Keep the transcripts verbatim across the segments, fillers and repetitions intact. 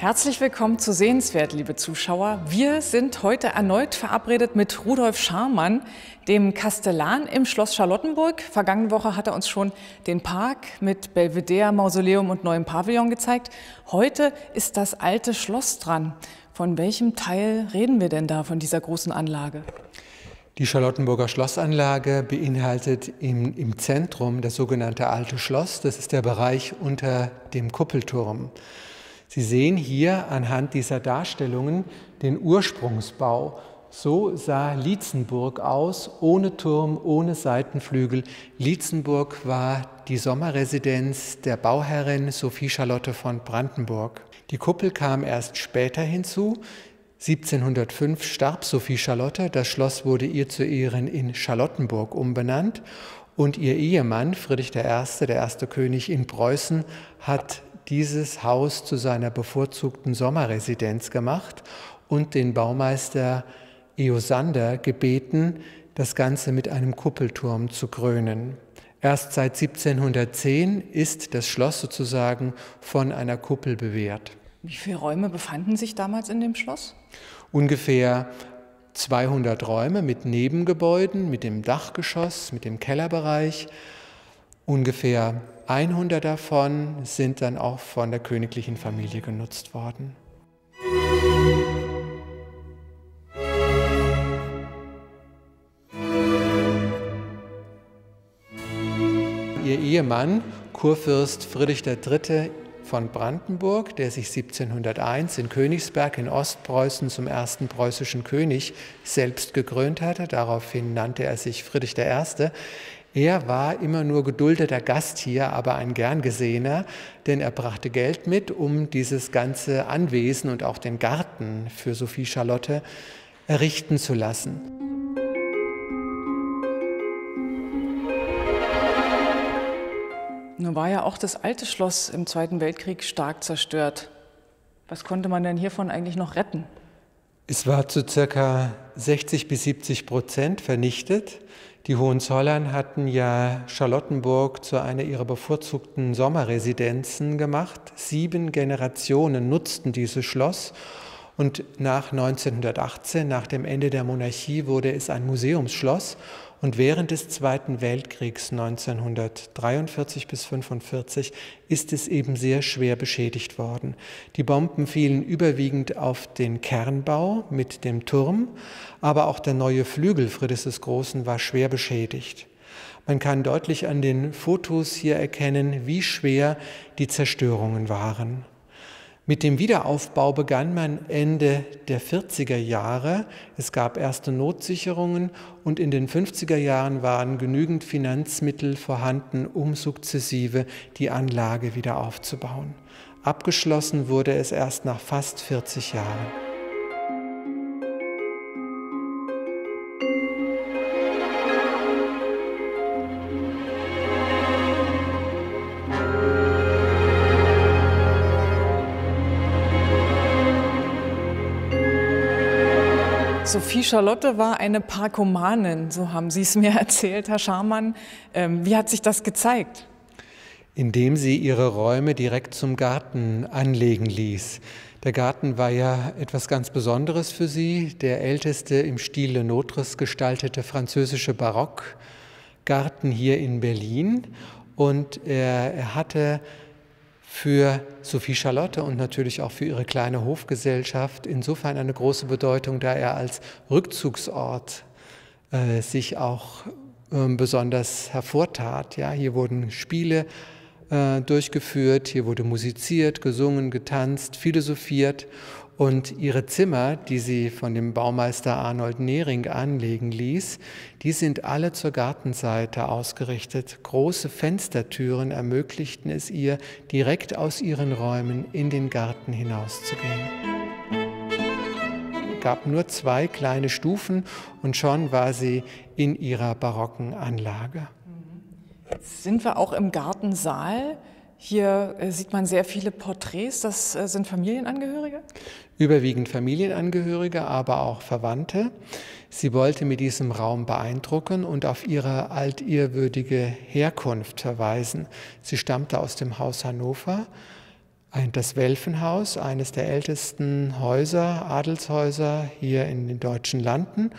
Herzlich willkommen zu Sehenswert, liebe Zuschauer. Wir sind heute erneut verabredet mit Rudolf Scharmann, dem Kastellan im Schloss Charlottenburg. Vergangene Woche hat er uns schon den Park mit Belvedere, Mausoleum und neuem Pavillon gezeigt. Heute ist das alte Schloss dran. Von welchem Teil reden wir denn da, von dieser großen Anlage? Die Charlottenburger Schlossanlage beinhaltet im, im Zentrum das sogenannte Alte Schloss. Das ist der Bereich unter dem Kuppelturm. Sie sehen hier anhand dieser Darstellungen den Ursprungsbau. So sah Lietzenburg aus, ohne Turm, ohne Seitenflügel. Lietzenburg war die Sommerresidenz der Bauherrin Sophie Charlotte von Brandenburg. Die Kuppel kam erst später hinzu. siebzehnhundertfünf starb Sophie Charlotte. Das Schloss wurde ihr zu Ehren in Charlottenburg umbenannt. Und ihr Ehemann, Friedrich der Erste., der erste König in Preußen, hat dieses Haus zu seiner bevorzugten Sommerresidenz gemacht und den Baumeister Eosander gebeten, das Ganze mit einem Kuppelturm zu krönen. Erst seit siebzehnhundertzehn ist das Schloss sozusagen von einer Kuppel bewehrt. Wie viele Räume befanden sich damals in dem Schloss? Ungefähr zweihundert Räume mit Nebengebäuden, mit dem Dachgeschoss, mit dem Kellerbereich. Ungefähr hundert davon sind dann auch von der königlichen Familie genutzt worden. Ihr Ehemann, Kurfürst Friedrich der Dritte von Brandenburg, der sich siebzehnhunderteins in Königsberg in Ostpreußen zum ersten preußischen König selbst gekrönt hatte, daraufhin nannte er sich Friedrich der Erste, er war immer nur geduldeter Gast hier, aber ein gern gesehener, denn er brachte Geld mit, um dieses ganze Anwesen und auch den Garten für Sophie Charlotte errichten zu lassen. Nun war ja auch das alte Schloss im Zweiten Weltkrieg stark zerstört. Was konnte man denn hiervon eigentlich noch retten? Es war zu ca. sechzig bis siebzig Prozent vernichtet. Die Hohenzollern hatten ja Charlottenburg zu einer ihrer bevorzugten Sommerresidenzen gemacht. Sieben Generationen nutzten dieses Schloss und nach neunzehnhundertachtzehn, nach dem Ende der Monarchie, wurde es ein Museumsschloss. Und während des Zweiten Weltkriegs neunzehnhundertdreiundvierzig bis fünfundvierzig ist es eben sehr schwer beschädigt worden. Die Bomben fielen überwiegend auf den Kernbau mit dem Turm, aber auch der neue Flügel Friedrichs des Großen war schwer beschädigt. Man kann deutlich an den Fotos hier erkennen, wie schwer die Zerstörungen waren. Mit dem Wiederaufbau begann man Ende der vierziger Jahre. Es gab erste Notsicherungen und in den fünfziger Jahren waren genügend Finanzmittel vorhanden, um sukzessive die Anlage wieder aufzubauen. Abgeschlossen wurde es erst nach fast vierzig Jahren. Sophie Charlotte war eine Parkomanin, so haben Sie es mir erzählt, Herr Scharmann. Ähm, wie hat sich das gezeigt? Indem sie ihre Räume direkt zum Garten anlegen ließ. Der Garten war ja etwas ganz Besonderes für sie, der älteste im Stil Le Nôtre gestaltete französische Barockgarten hier in Berlin. Und er, er hatte für Sophie Charlotte und natürlich auch für ihre kleine Hofgesellschaft insofern eine große Bedeutung, da er als Rückzugsort äh, sich auch äh, besonders hervortat. Ja, hier wurden Spiele äh, durchgeführt, hier wurde musiziert, gesungen, getanzt, philosophiert und ihre Zimmer, die sie von dem Baumeister Arnold Nering anlegen ließ, die sind alle zur Gartenseite ausgerichtet. Große Fenstertüren ermöglichten es ihr, direkt aus ihren Räumen in den Garten hinauszugehen. Es gab nur zwei kleine Stufen und schon war sie in ihrer barocken Anlage. Jetzt sind wir auch im Gartensaal. Hier sieht man sehr viele Porträts. Das sind Familienangehörige? Überwiegend Familienangehörige, aber auch Verwandte. Sie wollte mit diesem Raum beeindrucken und auf ihre altehrwürdige Herkunft verweisen. Sie stammte aus dem Haus Hannover, das Welfenhaus, eines der ältesten Häuser, Adelshäuser hier in den deutschen Landen.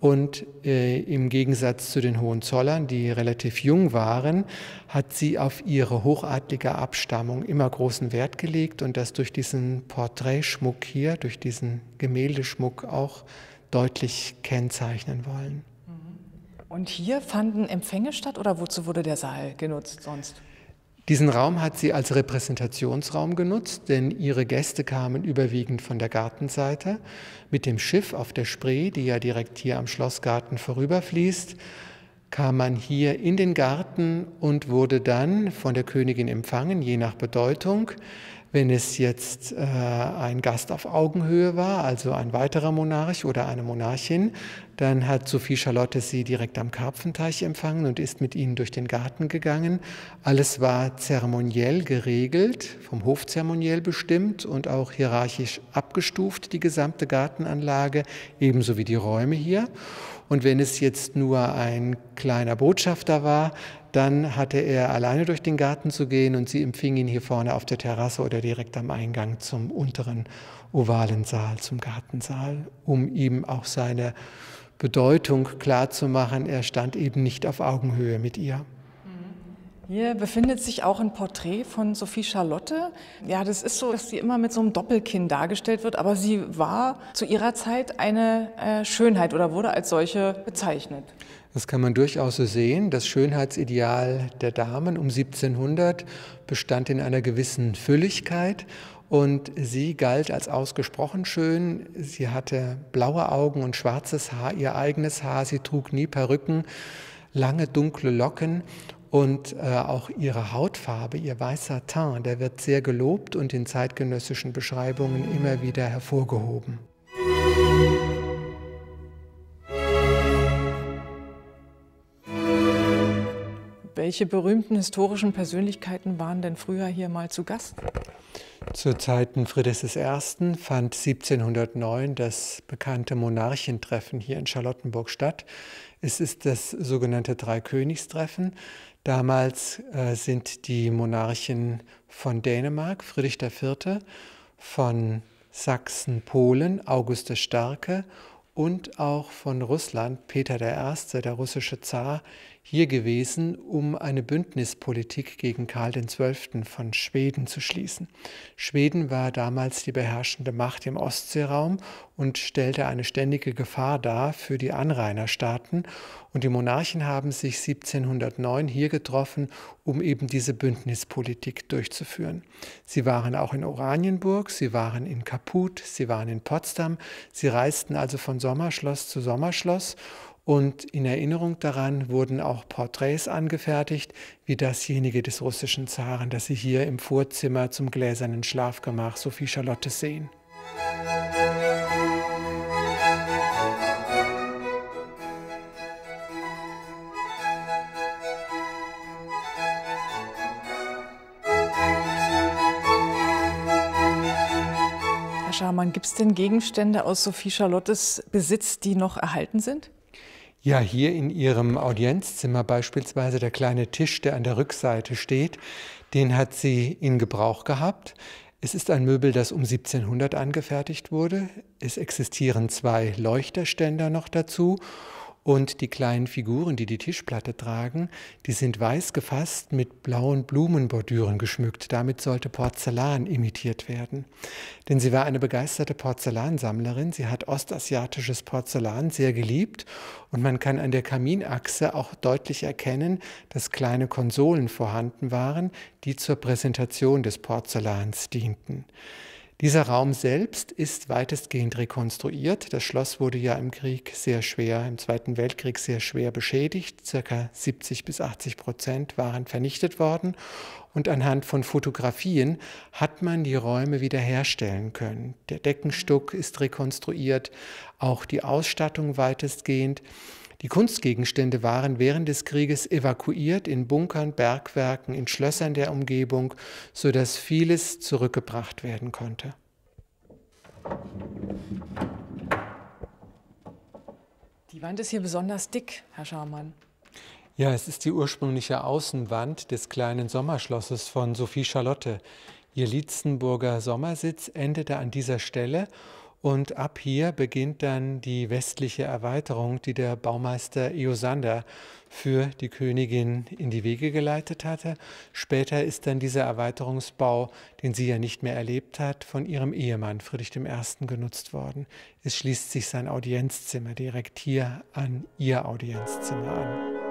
Und äh, im Gegensatz zu den Hohenzollern, die relativ jung waren, hat sie auf ihre hochadlige Abstammung immer großen Wert gelegt und das durch diesen Porträtschmuck hier, durch diesen Gemäldeschmuck auch deutlich kennzeichnen wollen. Und hier fanden Empfänge statt oder wozu wurde der Saal genutzt sonst? Diesen Raum hat sie als Repräsentationsraum genutzt, denn ihre Gäste kamen überwiegend von der Gartenseite. Mit dem Schiff auf der Spree, die ja direkt hier am Schlossgarten vorüberfließt, kam man hier in den Garten und wurde dann von der Königin empfangen, je nach Bedeutung. Wenn es jetzt äh, ein Gast auf Augenhöhe war, also ein weiterer Monarch oder eine Monarchin, dann hat Sophie Charlotte sie direkt am Karpfenteich empfangen und ist mit ihnen durch den Garten gegangen. Alles war zeremoniell geregelt, vom Hof zeremoniell bestimmt und auch hierarchisch abgestuft, die gesamte Gartenanlage, ebenso wie die Räume hier. Und wenn es jetzt nur ein kleiner Botschafter war, dann hatte er alleine durch den Garten zu gehen und sie empfing ihn hier vorne auf der Terrasse oder direkt am Eingang zum unteren ovalen Saal, zum Gartensaal, um ihm auch seine Bedeutung klarzumachen. Er stand eben nicht auf Augenhöhe mit ihr. Hier befindet sich auch ein Porträt von Sophie Charlotte. Ja, das ist so, dass sie immer mit so einem Doppelkinn dargestellt wird, aber sie war zu ihrer Zeit eine äh, Schönheit oder wurde als solche bezeichnet. Das kann man durchaus so sehen. Das Schönheitsideal der Damen um siebzehnhundert bestand in einer gewissen Fülligkeit und sie galt als ausgesprochen schön. Sie hatte blaue Augen und schwarzes Haar, ihr eigenes Haar. Sie trug nie Perücken, lange dunkle Locken. Und äh, auch ihre Hautfarbe, ihr weißer Teint, der wird sehr gelobt und in zeitgenössischen Beschreibungen immer wieder hervorgehoben. Welche berühmten historischen Persönlichkeiten waren denn früher hier mal zu Gast? Zu Zeiten Friedrichs des Ersten fand siebzehnhundertneun das bekannte Monarchentreffen hier in Charlottenburg statt. Es ist das sogenannte Dreikönigstreffen. Damals äh, sind die Monarchen von Dänemark, Friedrich der Vierte, von Sachsen-Polen, August der Starke und auch von Russland, Peter der Erste, der russische Zar, hier gewesen, um eine Bündnispolitik gegen Karl den Zwölften von Schweden zu schließen. Schweden war damals die beherrschende Macht im Ostseeraum und stellte eine ständige Gefahr dar für die Anrainerstaaten. Und die Monarchen haben sich siebzehnhundertneun hier getroffen, um eben diese Bündnispolitik durchzuführen. Sie waren auch in Oranienburg, sie waren in Caputh, sie waren in Potsdam. Sie reisten also von Sommerschloss zu Sommerschloss. Und in Erinnerung daran wurden auch Porträts angefertigt, wie dasjenige des russischen Zaren, das Sie hier im Vorzimmer zum gläsernen Schlafgemach Sophie Charlotte sehen. Herr Scharmann, gibt es denn Gegenstände aus Sophie Charlottes Besitz, die noch erhalten sind? Ja, hier in ihrem Audienzzimmer beispielsweise der kleine Tisch, der an der Rückseite steht, den hat sie in Gebrauch gehabt. Es ist ein Möbel, das um siebzehnhundert angefertigt wurde. Es existieren zwei Leuchterständer noch dazu. Und die kleinen Figuren, die die Tischplatte tragen, die sind weiß gefasst mit blauen Blumenbordüren geschmückt. Damit sollte Porzellan imitiert werden. Denn sie war eine begeisterte Porzellansammlerin. Sie hat ostasiatisches Porzellan sehr geliebt. Und man kann an der Kaminachse auch deutlich erkennen, dass kleine Konsolen vorhanden waren, die zur Präsentation des Porzellans dienten. Dieser Raum selbst ist weitestgehend rekonstruiert. Das Schloss wurde ja im Krieg sehr schwer, im Zweiten Weltkrieg sehr schwer beschädigt. Circa siebzig bis achtzig Prozent waren vernichtet worden. Und anhand von Fotografien hat man die Räume wiederherstellen können. Der Deckenstuck ist rekonstruiert, auch die Ausstattung weitestgehend. Die Kunstgegenstände waren während des Krieges evakuiert in Bunkern, Bergwerken, in Schlössern der Umgebung, sodass vieles zurückgebracht werden konnte. Die Wand ist hier besonders dick, Herr Scharmann. Ja, es ist die ursprüngliche Außenwand des kleinen Sommerschlosses von Sophie Charlotte. Ihr Lietzenburger Sommersitz endete an dieser Stelle und ab hier beginnt dann die westliche Erweiterung, die der Baumeister Eosander für die Königin in die Wege geleitet hatte. Später ist dann dieser Erweiterungsbau, den sie ja nicht mehr erlebt hat, von ihrem Ehemann Friedrich der Erste genutzt worden. Es schließt sich sein Audienzzimmer direkt hier an ihr Audienzzimmer an.